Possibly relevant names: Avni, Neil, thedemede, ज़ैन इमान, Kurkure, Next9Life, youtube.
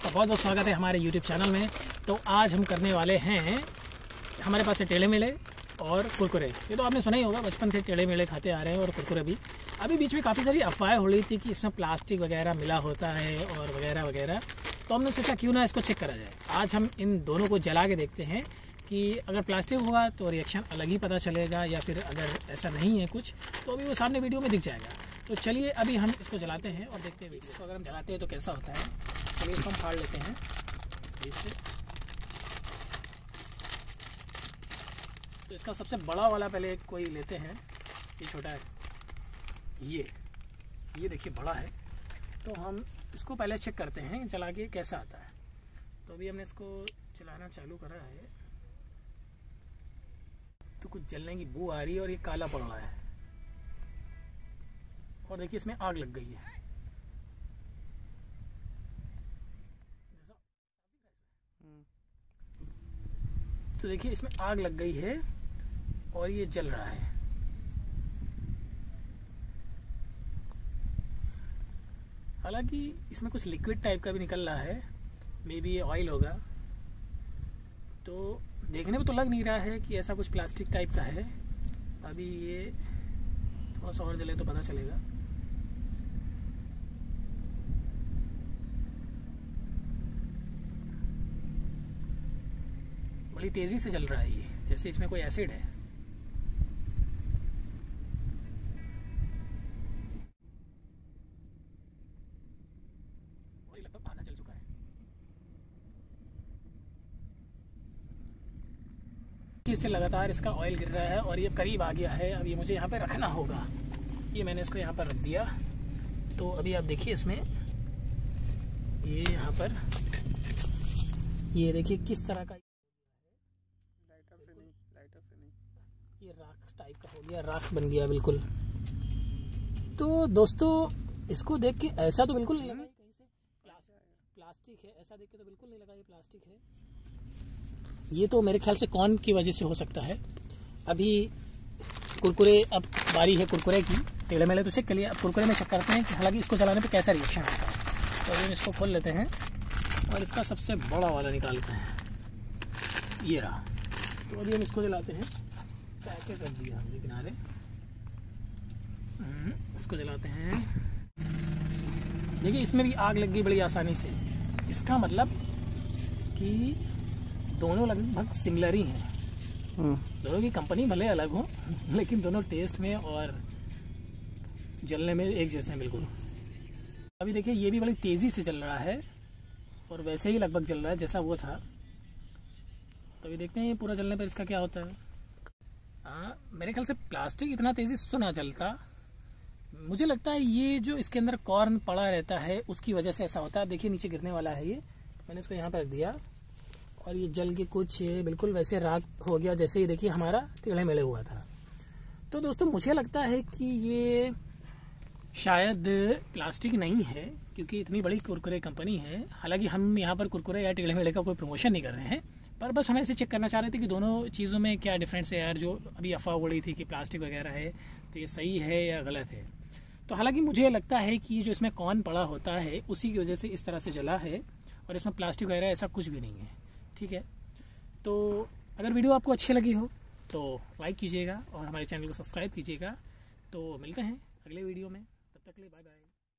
आपका बहुत बहुत स्वागत है हमारे YouTube चैनल में। तो आज हम करने वाले हैं, हमारे पास है टेढ़े मेढ़े और कुरकुरे। ये तो आपने सुना ही होगा, बचपन से टेढ़े मेढ़े खाते आ रहे हैं और कुरकुरे भी। अभी बीच में काफ़ी सारी अफवाहें हो रही थी कि इसमें प्लास्टिक वगैरह मिला होता है और वगैरह वगैरह, तो हमने सोचा क्यों ना इसको चेक करा जाए। आज हम इन दोनों को जला के देखते हैं कि अगर प्लास्टिक होगा तो रिएक्शन अलग ही पता चलेगा, या फिर अगर ऐसा नहीं है कुछ तो अभी वो सामने वीडियो में दिख जाएगा। तो चलिए अभी हम इसको जलाते हैं और देखते हैं वीडियो। इसको अगर हम जलाते हैं तो कैसा होता है। चलिए इसको हम फाड़ लेते हैं इससे। तो इसका सबसे बड़ा वाला पहले कोई लेते हैं, ये छोटा है, ये देखिए बड़ा है। तो हम इसको पहले चेक करते हैं जला के कैसा आता है। तो अभी हमने इसको चलाना चालू करा है तो कुछ जलने की बू आ रही है और ये काला पड़ रहा है और देखिए इसमें आग लग गई है। तो देखिए इसमें आग लग गई है और ये जल रहा है। हालांकि इसमें कुछ लिक्विड टाइप का भी निकल रहा है, मे बी ये ऑयल होगा। तो देखने में तो लग नहीं रहा है कि ऐसा कुछ प्लास्टिक टाइप का है। अभी ये थोड़ा सा और जले तो पता चलेगा। बड़ी तेजी से जल रहा है ये, जैसे इसमें कोई एसिड है। लगभग आधा जल चुका है। इससे लगातार इसका ऑयल गिर रहा है और ये करीब आ गया है। अब ये मुझे यहाँ पे रखना होगा। ये मैंने इसको यहाँ पर रख दिया। तो अभी आप देखिए इसमें ये यहाँ पर ये देखिए किस तरह का लाइटर से नहीं ये राख टाइप का हो गया, राख बन गया बिल्कुल। तो दोस्तों इसको देख के ऐसा तो बिल्कुल नहीं लगा कहीं से प्लास्टिक है, ऐसा देख के तो बिल्कुल नहीं लगा ये प्लास्टिक है। ये तो मेरे ख्याल से कौन की वजह से हो सकता है। अभी कुरकुरे, अब बारी है कुरकुरे की। टेढ़े मेढ़े तो चेक कर लिया, अब कुरकुरे में चेक करते हैं कि हालांकि इसको जलाने पे कैसा रिएक्शन आता है। तो अभी हम इसको खोल लेते हैं और इसका सबसे बड़ा वाला निकालते हैं, ये रहा। तो अभी हम इसको जलाते हैं, पैकेट रख दिया हमने किनारे, इसको जलाते हैं। देखिए इसमें भी आग लग गई बड़ी आसानी से। इसका मतलब कि दोनों लगभग सिमिलर ही हैं, दोनों की कंपनी भले अलग हो लेकिन दोनों टेस्ट में और जलने में एक जैसे हैं बिल्कुल। अभी देखिए ये भी बड़ी तेज़ी से जल रहा है और वैसे ही लगभग जल रहा है जैसा वो था। तो अभी देखते हैं ये पूरा जलने पर इसका क्या होता है। मेरे ख्याल से प्लास्टिक इतना तेज़ी से तो ना जलता, मुझे लगता है ये जो इसके अंदर कॉर्न पड़ा रहता है उसकी वजह से ऐसा होता है। देखिए नीचे गिरने वाला है ये, मैंने इसको यहाँ पर रख दिया और ये जल के कुछ बिल्कुल वैसे राख हो गया जैसे ये देखिए हमारा टेढ़े मेढ़े हुआ था। तो दोस्तों मुझे लगता है कि ये शायद प्लास्टिक नहीं है, क्योंकि इतनी बड़ी कुरकुरे कंपनी है। हालांकि हम यहाँ पर कुरकुरे या टेढ़े मेढ़े का कोई प्रमोशन नहीं कर रहे हैं, पर बस हम ऐसे चेक करना चाह रहे थे कि दोनों चीज़ों में क्या डिफरेंस है यार। जो अभी अफवाह उड़ रही थी कि प्लास्टिक वगैरह है तो ये सही है या गलत है। तो हालाँकि मुझे लगता है कि जो इसमें कॉर्न पड़ा होता है उसी की वजह से इस तरह से जला है और इसमें प्लास्टिक वगैरह ऐसा कुछ भी नहीं है। ठीक है, तो अगर वीडियो आपको अच्छी लगी हो तो लाइक कीजिएगा और हमारे चैनल को सब्सक्राइब कीजिएगा। तो मिलते हैं अगले वीडियो में, तब तक के लिए बाय बाय।